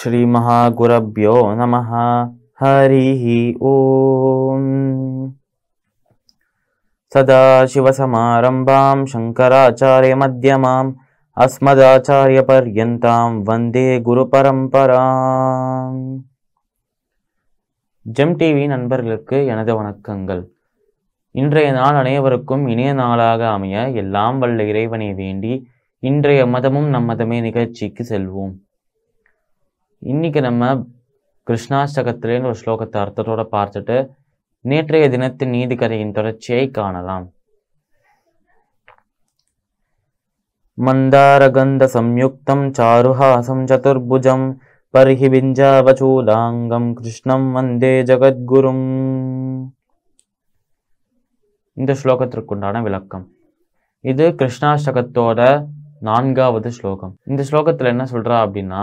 श्री महागुरुभ्यो नमः। हरिः ओम। सदाशिवसमारम्भां शंकराचार्य मध्यमाम् अस्मदाचार्य पर्यन्तां वंदे गुरुपरम्पराम्। ஜெம் டிவி நண்பர்களுக்கு எனது வணக்கங்கள். இன்றைய நாள் அனைவருக்கும் இனிய நாளாக அமைய எல்லாம் வல்ல இறைவனை வேண்டி இன்றைய மதமும் நம் மதமே நிகழ்ச்சிக்கு செல்வோம். இன்னைக்கு நம்ம கிருஷ்ணாஷ்டகத்திலேயே ஒரு ஸ்லோகத்தை அர்த்தத்தோட பார்த்துட்டு நேற்றைய தினத்தின் நீதி கதையின் தொடர்ச்சியை காணலாம். மந்தார கந்த சம்யுக்தம் சாருஹாசம் சதுர்புஜம் பரிஹிபிஞ்சாவசூலாங்கம் கிருஷ்ணம் வந்தே ஜகத்குரும். இந்த ஸ்லோகத்திற்குண்டான விளக்கம். இது கிருஷ்ணாஷ்டகத்தோட 4வது ஸ்லோகம். இந்த ஸ்லோகத்தில் என்ன சொல்றா அப்படின்னா,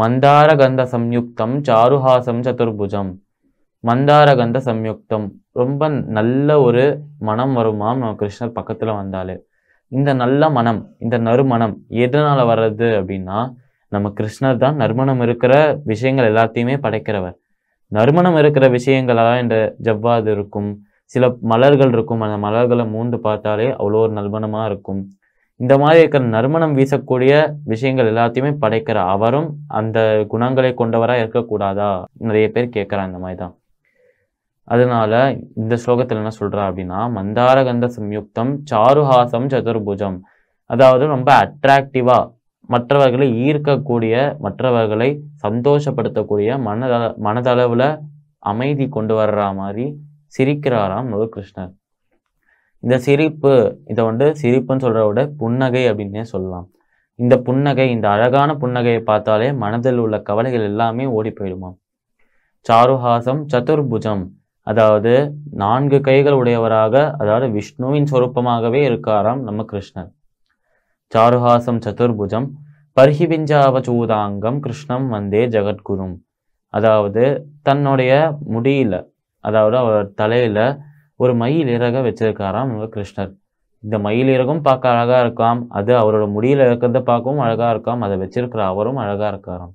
மந்தார கந்த சம்யுக்தம் சாருஹாசம் சதுர்புஜம். மந்தார கந்த சம்யுக்தம், ரொம்ப நல்ல ஒரு மனம் வருமாம் நம்ம கிருஷ்ணர் பக்கத்தில் வந்தாலே. இந்த நல்ல மனம், இந்த நறுமணம் எதனால வர்றது அப்படின்னா, நம்ம கிருஷ்ணர் தான் நறுமணம் இருக்கிற விஷயங்கள் எல்லாத்தையுமே படைக்கிறவர். நறுமணம் இருக்கிற விஷயங்களாக இந்த ஜவ்வாது இருக்கும், சில மலர்கள் இருக்கும், அந்த மலர்களை மூந்து பார்த்தாலே அவ்வளோ ஒரு நறுமணமாக இருக்கும். இந்த மாதிரி இருக்கிற நறுமணம் வீசக்கூடிய விஷயங்கள் எல்லாத்தையுமே படைக்கிற அவரும் அந்த குணங்களை கொண்டவராக இருக்கக்கூடாதா, நிறைய பேர் கேட்குறா இந்த மாதிரி தான். அதனால இந்த ஸ்லோகத்தில் என்ன சொல்கிறா அப்படின்னா, மந்தாரகந்த சம்யுக்தம் சாருஹாசம் சதுர்புஜம், அதாவது ரொம்ப அட்ராக்டிவாக மற்றவர்களை ஈர்க்கக்கூடிய, மற்றவர்களை சந்தோஷப்படுத்தக்கூடிய, மனதளவில் அமைதி கொண்டு வர்ற மாதிரி சிரிக்கிறாராம் முழு கிருஷ்ணர். இந்த சிரிப்பு, இதை சிரிப்புன்னு சொல்கிறத விட புன்னகை அப்படின்னே சொல்லலாம். இந்த புன்னகை, இந்த அழகான புன்னகையை பார்த்தாலே மனதில் உள்ள கவலைகள் எல்லாமே ஓடி போயிடுமாம். சாருஹாசம் சதுர்புஜம், அதாவது 4 கைகள் உடையவராக, அதாவது விஷ்ணுவின் சொரூபமாகவே இருக்காராம் நம்ம கிருஷ்ணர். சாருஹாசம் சதுர்புஜம் பரிஹிபிஞ்சாவசூதாங்கம் கிருஷ்ணம் வந்தே ஜகத்குரும், அதாவது தன்னுடைய முடியில, அதாவது அவர் தலையில ஒரு மயில் இறக வச்சிருக்காராம் கிருஷ்ணர். இந்த மயில் இறகும் பார்க்க அழகா இருக்காம், அது அவரோட முடியில இருக்கிறத பார்க்கவும் அழகா இருக்காம், அதை வச்சிருக்கிற அவரும் அழகா இருக்காராம்.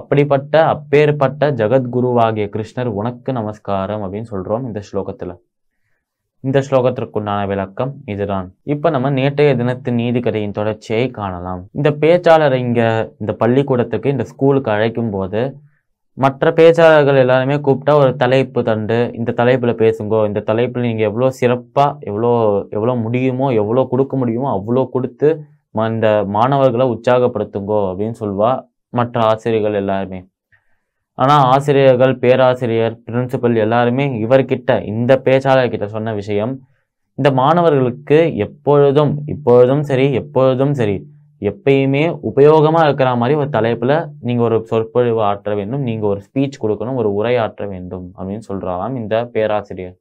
அப்படிப்பட்ட அப்பேற்பட்ட ஜகத்குருவாகிய கிருஷ்ணர் உனக்கு நமஸ்காரம் அப்படின்னு சொல்றோம் இந்த ஸ்லோகத்துல. இந்த ஸ்லோகத்திற்குண்டான விளக்கம் இதுதான். இப்ப நம்ம நேற்றைய தினத்தின் நீதி கதையின் தொடர்ச்சியை காணலாம். இந்த பேச்சாளர் இங்க இந்த பள்ளிக்கூடத்துக்கு, இந்த ஸ்கூலுக்கு அழைக்கும் போது மற்ற பேச்சாளர்கள் எல்லாருமே கூப்பிட்டா ஒரு தலைப்பு தண்டு, இந்த தலைப்புல பேசுங்கோ, இந்த தலைப்புல நீங்க எவ்வளோ சிறப்பா, எவ்வளோ முடியுமோ, எவ்வளோ கொடுக்க முடியுமோ அவ்வளோ கொடுத்து இந்த மாணவர்களை உற்சாகப்படுத்துங்கோ அப்படின்னு சொல்வா மற்ற ஆசிரியர்கள் எல்லாருமே. ஆனால் ஆசிரியர்கள், பேராசிரியர், பிரின்சிபல் எல்லாருமே இவர்கிட்ட, இந்த பேச்சாளர்கிட்ட சொன்ன விஷயம், இந்த மாணவர்களுக்கு எப்பொழுதும் சரி எப்பயுமே உபயோகமாக இருக்கிற மாதிரி ஒரு தலைப்பில் நீங்கள் ஒரு சொற்பொழிவு ஆற்ற வேண்டும், நீங்கள் ஒரு ஸ்பீச் கொடுக்கணும், ஒரு உரையாற்ற வேண்டும் அப்படின்னு சொல்கிறாராம் இந்த பேராசிரியர்.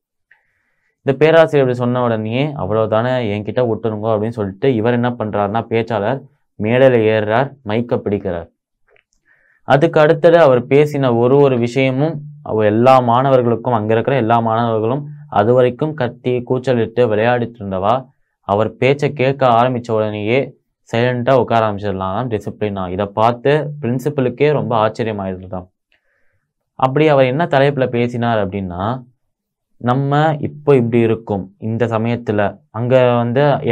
இந்த பேராசிரியர் இப்படி சொன்ன உடனே அவ்வளோதானே என்கிட்ட விட்டுருங்க அப்படின்னு சொல்லிட்டு இவர் என்ன பண்ணுறாருன்னா, பேச்சாளர் மேடையில் ஏறுறார், மைக்கை பிடிக்கிறார். அதுக்கு அடுத்தது அவர் பேசின ஒரு விஷயமும் எல்லா மாணவர்களுக்கும், அங்கே இருக்கிற எல்லா மாணவர்களும் அது வரைக்கும் கத்தி கூச்சலிட்டு விளையாடிட்டு இருந்தவா அவர் பேச்சை கேட்க ஆரம்பித்த உடனேயே சைலண்ட்டாக உட்கார ஆரம்பிச்சிடலாம் டிசிப்ளினாக. இதை பார்த்து பிரின்சிபலுக்கே ரொம்ப ஆச்சரியமாயிருந்தான். அப்படி அவர் என்ன தலைப்பில் பேசினார் அப்படின்னா, நம்ம இப்போ இப்படி இருக்கும் இந்த சமயத்தில், அங்கே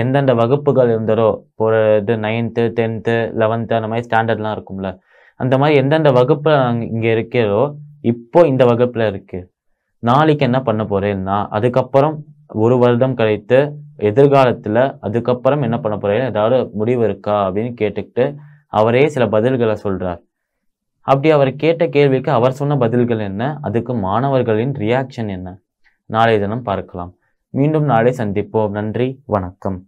எந்தெந்த வகுப்புகள் இருந்ததோ, ஒரு 9th 10th 11th அந்த மாதிரி ஸ்டாண்டர்ட்லாம் இருக்கும்ல, அந்த மாதிரி எந்தெந்த வகுப்பில் இங்கே இருக்கிறதோ, இப்போ இந்த வகுப்பில் இருக்கு, நாளைக்கு என்ன பண்ண போறேன்னா, அதுக்கப்புறம் ஒரு வருடம் கழித்து எதிர்காலத்தில் அதுக்கப்புறம் என்ன பண்ண போறேன்னு ஏதாவது முடிவு இருக்கா அப்படின்னு கேட்டுக்கிட்டு அவரே சில பதில்களை சொல்றார். அப்படி அவர் கேட்ட கேள்விக்கு அவர் சொன்ன பதில்கள் என்ன, அதுக்கு மாணவர்களின் ரியாக்ஷன் என்ன, நாளைய தினம் பார்க்கலாம். மீண்டும் நாளை சந்திப்போம். நன்றி, வணக்கம்.